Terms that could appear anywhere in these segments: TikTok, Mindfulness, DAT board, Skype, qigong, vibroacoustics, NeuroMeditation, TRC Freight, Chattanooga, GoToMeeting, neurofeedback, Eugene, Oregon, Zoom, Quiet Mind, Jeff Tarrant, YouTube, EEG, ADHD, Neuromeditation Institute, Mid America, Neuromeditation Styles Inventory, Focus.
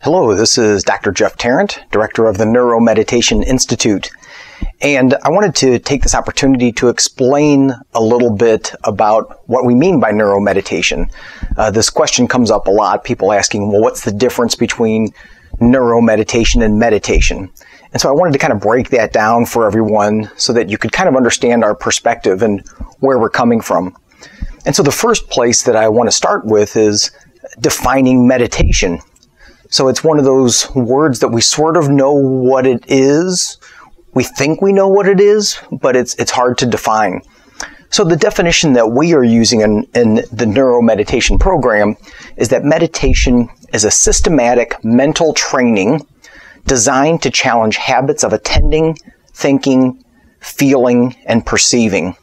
Hello, this is Dr. Jeff Tarrant, Director of the Neuromeditation Institute, and I wanted to take this opportunity to explain a little bit about what we mean by neuromeditation. This question comes up a lot, people asking, well, what's the difference between neuromeditation and meditation? And so I wanted to kind of break that down for everyone so that you could kind of understand our perspective and where we're coming from. And so the first place that I want to start with is defining meditation. So it's one of those words that we sort of know what it is. We think we know what it is, but it's hard to define. So the definition that we are using in the neuromeditation program is that meditation is a systematic mental training designed to challenge habits of attending, thinking, feeling, and perceiving.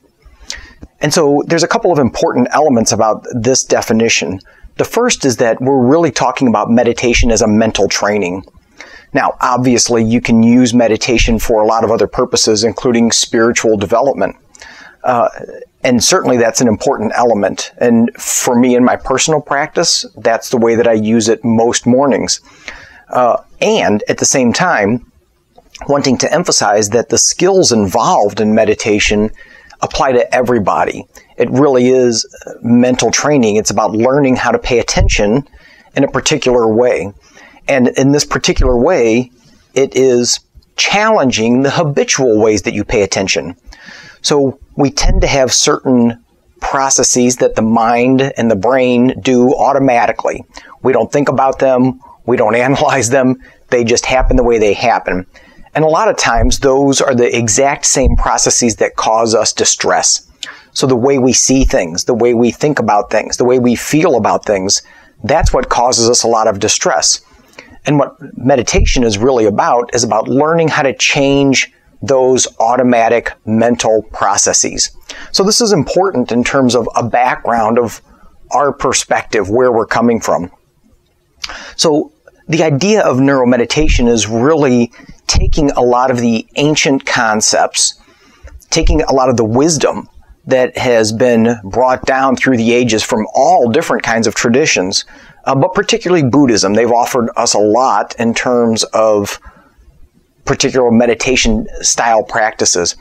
And so there's a couple of important elements about this definition. The first is that we're really talking about meditation as a mental training. Now, obviously, you can use meditation for a lot of other purposes, including spiritual development. And certainly that's an important element. And for me, in my personal practice, that's the way that I use it most mornings. And at the same time, wanting to emphasize that the skills involved in meditation apply to everybody. It really is mental training. It's about learning how to pay attention in a particular way. And in this particular way, it is challenging the habitual ways that you pay attention. So we tend to have certain processes that the mind and the brain do automatically. We don't think about them. We don't analyze them. They just happen the way they happen. And a lot of times, those are the exact same processes that cause us distress. So the way we see things, the way we think about things, the way we feel about things, that's what causes us a lot of distress. And what meditation is really about is about learning how to change those automatic mental processes. So this is important in terms of a background of our perspective, where we're coming from. So the idea of neuromeditation is really taking a lot of the ancient concepts, taking a lot of the wisdom that has been brought down through the ages from all different kinds of traditions, but particularly Buddhism. They've offered us a lot in terms of particular meditation style practices.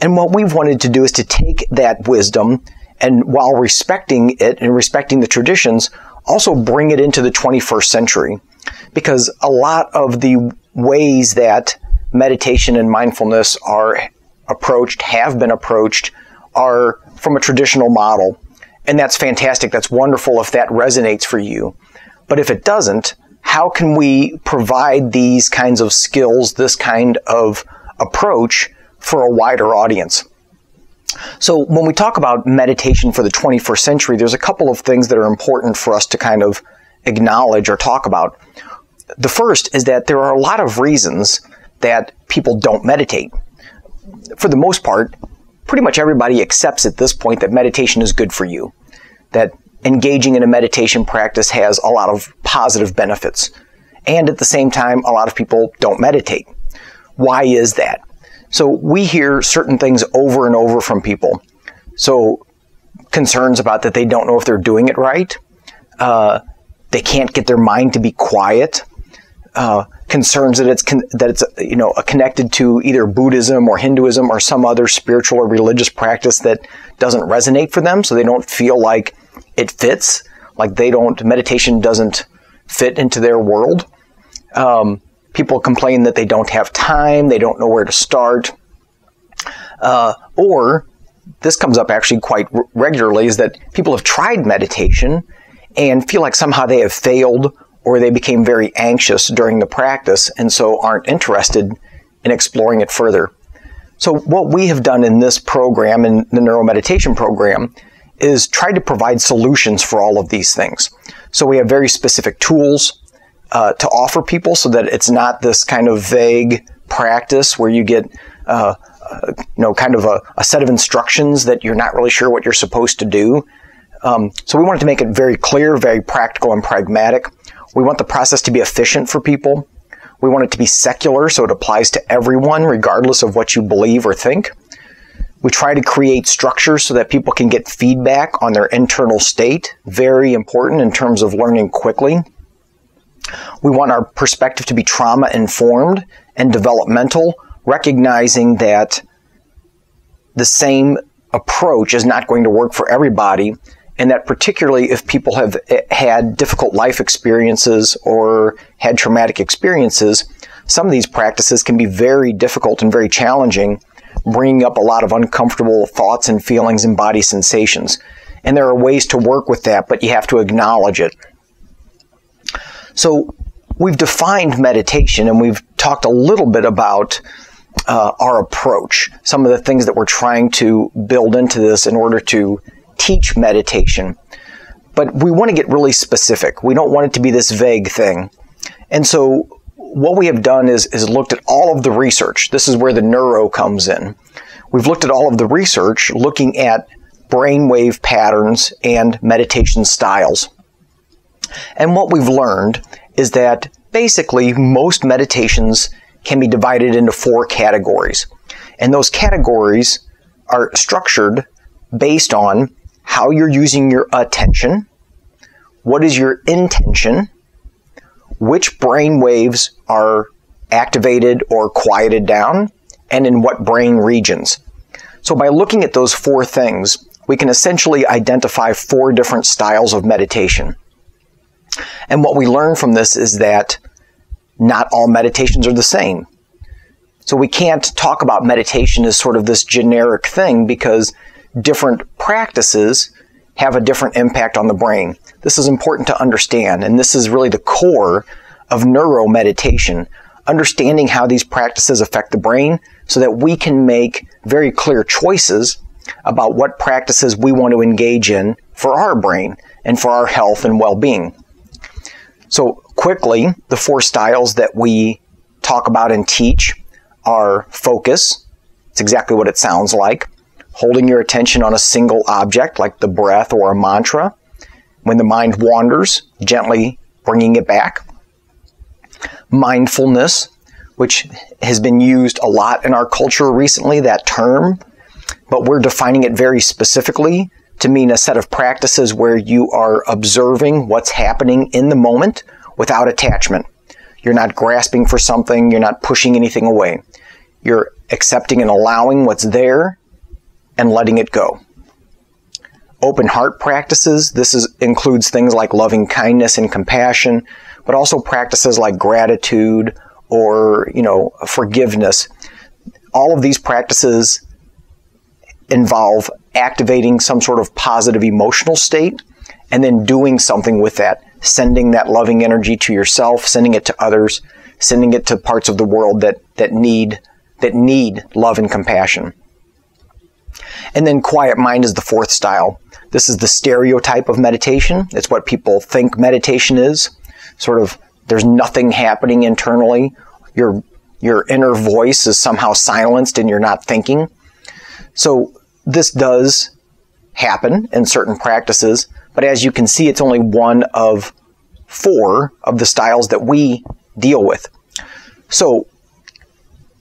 And what we've wanted to do is to take that wisdom and, while respecting it and respecting the traditions, also bring it into the 21st century. Because a lot of the ways that meditation and mindfulness are approached, have been approached, are from a traditional model. And that's fantastic. That's wonderful if that resonates for you. But if it doesn't, how can we provide these kinds of skills, this kind of approach for a wider audience? So when we talk about meditation for the 21st century, there's a couple of things that are important for us to kind of acknowledge or talk about. The first is that there are a lot of reasons that people don't meditate. For the most part, pretty much everybody accepts at this point that meditation is good for you, that engaging in a meditation practice has a lot of positive benefits. And at the same time, a lot of people don't meditate. Why is that? So we hear certain things over and over from people. So concerns about that they don't know if they're doing it right. They can't get their mind to be quiet. Concerns that it's connected to either Buddhism or Hinduism or some other spiritual or religious practice that doesn't resonate for them, so they don't feel like it fits, like meditation doesn't fit into their world. People complain that they don't have time, they don't know where to start, or this comes up actually quite regularly, is that people have tried meditation and feel like somehow they have failed, or they became very anxious during the practice and so aren't interested in exploring it further. So what we have done in this program, in the neuromeditation program, is try to provide solutions for all of these things. So we have very specific tools to offer people so that it's not this kind of vague practice where you get kind of a set of instructions that you're not really sure what you're supposed to do. So we wanted to make it very clear, very practical and pragmatic. We want the process to be efficient for people. We want it to be secular, so it applies to everyone, regardless of what you believe or think. We try to create structures so that people can get feedback on their internal state. Very important in terms of learning quickly. We want our perspective to be trauma-informed and developmental, recognizing that the same approach is not going to work for everybody, and that particularly if people have had difficult life experiences or had traumatic experiences, some of these practices can be very difficult and very challenging, bringing up a lot of uncomfortable thoughts and feelings and body sensations. And there are ways to work with that, but you have to acknowledge it. So we've defined meditation, and we've talked a little bit about our approach, some of the things that we're trying to build into this in order to teach meditation. But we want to get really specific. We don't want it to be this vague thing. And so what we have done is looked at all of the research. This is where the neuro comes in. We've looked at all of the research looking at brainwave patterns and meditation styles. And what we've learned is that basically most meditations can be divided into four categories. And those categories are structured based on how you're using your attention, what is your intention, which brain waves are activated or quieted down, and in what brain regions. So by looking at those four things, we can essentially identify four different styles of meditation. And what we learn from this is that not all meditations are the same. So we can't talk about meditation as sort of this generic thing, because different practices have a different impact on the brain. This is important to understand, and this is really the core of neuromeditation, understanding how these practices affect the brain so that we can make very clear choices about what practices we want to engage in for our brain and for our health and well-being. So quickly, the four styles that we talk about and teach are focus. It's exactly what it sounds like. Holding your attention on a single object like the breath or a mantra. When the mind wanders, gently bringing it back. Mindfulness, which has been used a lot in our culture recently, that term, but we're defining it very specifically to mean a set of practices where you are observing what's happening in the moment without attachment. You're not grasping for something, you're not pushing anything away. You're accepting and allowing what's there and letting it go. Open heart practices, this includes things like loving kindness and compassion, but also practices like gratitude or, forgiveness. All of these practices involve activating some sort of positive emotional state and then doing something with that, sending that loving energy to yourself, sending it to others, sending it to parts of the world that need love and compassion. And then quiet mind is the fourth style. This is the stereotype of meditation. It's what people think meditation is. Sort of there's nothing happening internally. Your inner voice is somehow silenced and you're not thinking. So this does happen in certain practices, but as you can see, it's only one of four of the styles that we deal with. So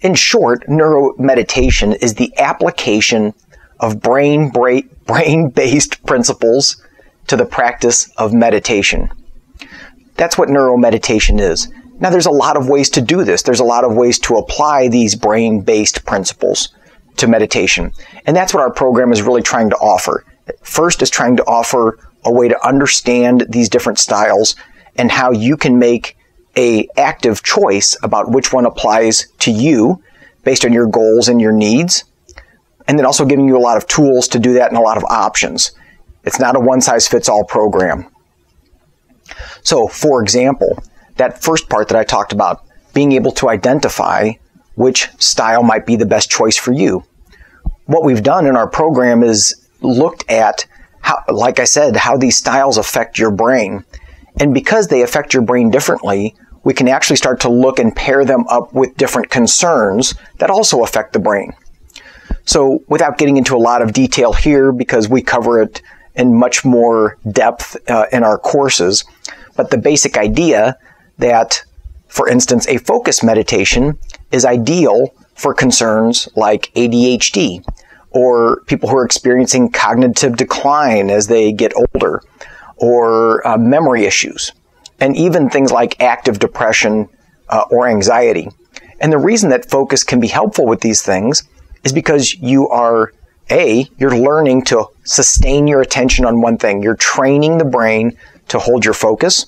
in short, neuromeditation is the application of brain-based principles to the practice of meditation. That's what neuromeditation is. Now, there's a lot of ways to do this. There's a lot of ways to apply these brain-based principles to meditation. And that's what our program is really trying to offer. First is trying to offer a way to understand these different styles and how you can make an active choice about which one applies to you based on your goals and your needs. And then also giving you a lot of tools to do that and a lot of options. It's not a one-size-fits-all program. So, for example, that first part that I talked about, being able to identify which style might be the best choice for you. What we've done in our program is looked at, how these styles affect your brain. And because they affect your brain differently, we can actually start to look and pair them up with different concerns that also affect the brain. So without getting into a lot of detail here, because we cover it in much more depth in our courses, but the basic idea that, for instance, a focus meditation is ideal for concerns like ADHD or people who are experiencing cognitive decline as they get older, or memory issues, and even things like active depression or anxiety. And the reason that focus can be helpful with these things is because you are, A, you're learning to sustain your attention on one thing. You're training the brain to hold your focus.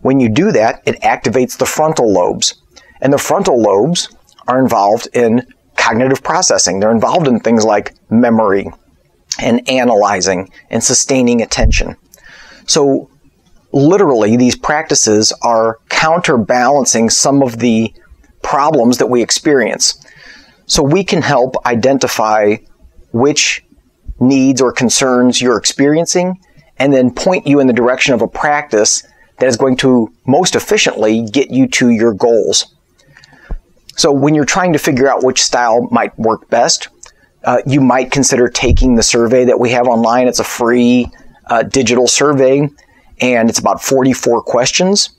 When you do that, it activates the frontal lobes. And the frontal lobes are involved in cognitive processing. They're involved in things like memory and analyzing and sustaining attention. So literally, these practices are counterbalancing some of the problems that we experience. So we can help identify which needs or concerns you're experiencing and then point you in the direction of a practice that is going to most efficiently get you to your goals. So when you're trying to figure out which style might work best, you might consider taking the survey that we have online. It's a free digital survey, and it's about 44 questions.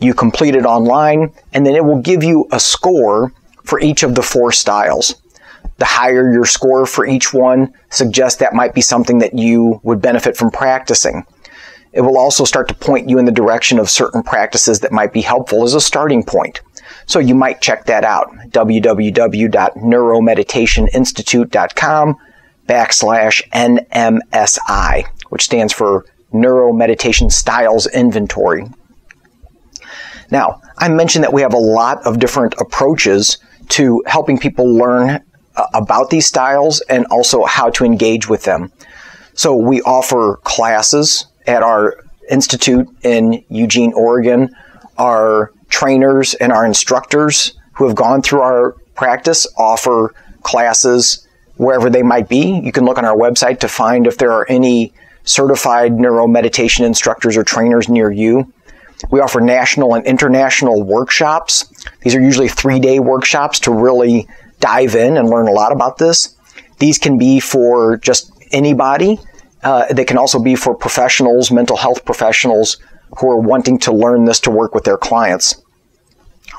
You complete it online, and then it will give you a score for each of the four styles. The higher your score for each one suggests that might be something that you would benefit from practicing. It will also start to point you in the direction of certain practices that might be helpful as a starting point. So you might check that out, www.neuromeditationinstitute.com/NMSI, which stands for Neuromeditation Styles Inventory. Now, I mentioned that we have a lot of different approaches to helping people learn about these styles and also how to engage with them. So we offer classes at our institute in Eugene, Oregon. Our trainers and our instructors who have gone through our practice offer classes wherever they might be. You can look on our website to find if there are any certified neuromeditation instructors or trainers near you. We offer national and international workshops. These are usually three-day workshops to really dive in and learn a lot about this. These can be for just anybody. They can also be for professionals, mental health professionals who are wanting to learn this to work with their clients.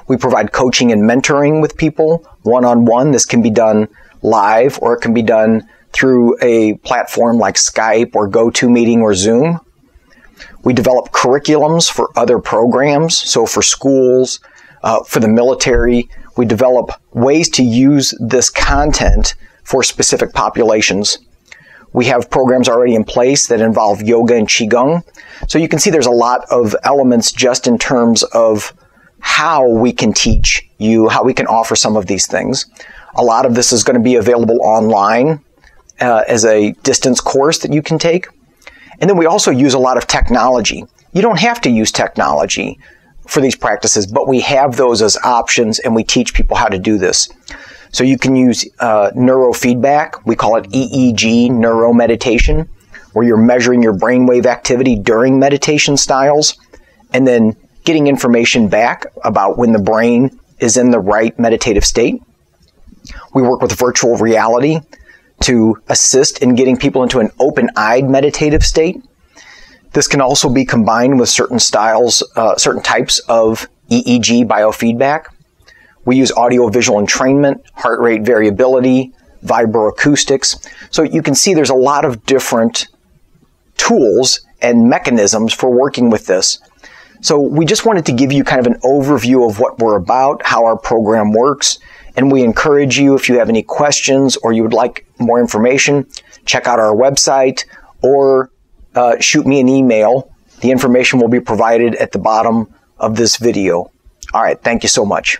We provide coaching and mentoring with people one-on-one. This can be done live, or it can be done through a platform like Skype or GoToMeeting or Zoom. We develop curriculums for other programs, so for schools, for the military. We develop ways to use this content for specific populations. We have programs already in place that involve yoga and qigong. So you can see there's a lot of elements just in terms of how we can teach you, how we can offer some of these things. A lot of this is going to be available online as a distance course that you can take. And then we also use a lot of technology. You don't have to use technology for these practices, but we have those as options, and we teach people how to do this. So you can use neurofeedback. We call it EEG, neuromeditation, where you're measuring your brainwave activity during meditation styles and then getting information back about when the brain is in the right meditative state. We work with virtual reality to assist in getting people into an open-eyed meditative state. This can also be combined with certain styles, certain types of EEG biofeedback. We use audio-visual entrainment, heart rate variability, vibroacoustics. So you can see there's a lot of different tools and mechanisms for working with this. So we just wanted to give you kind of an overview of what we're about, how our program works, and we encourage you, if you have any questions or you would like more information, check out our website or shoot me an email. The information will be provided at the bottom of this video. All right, thank you so much.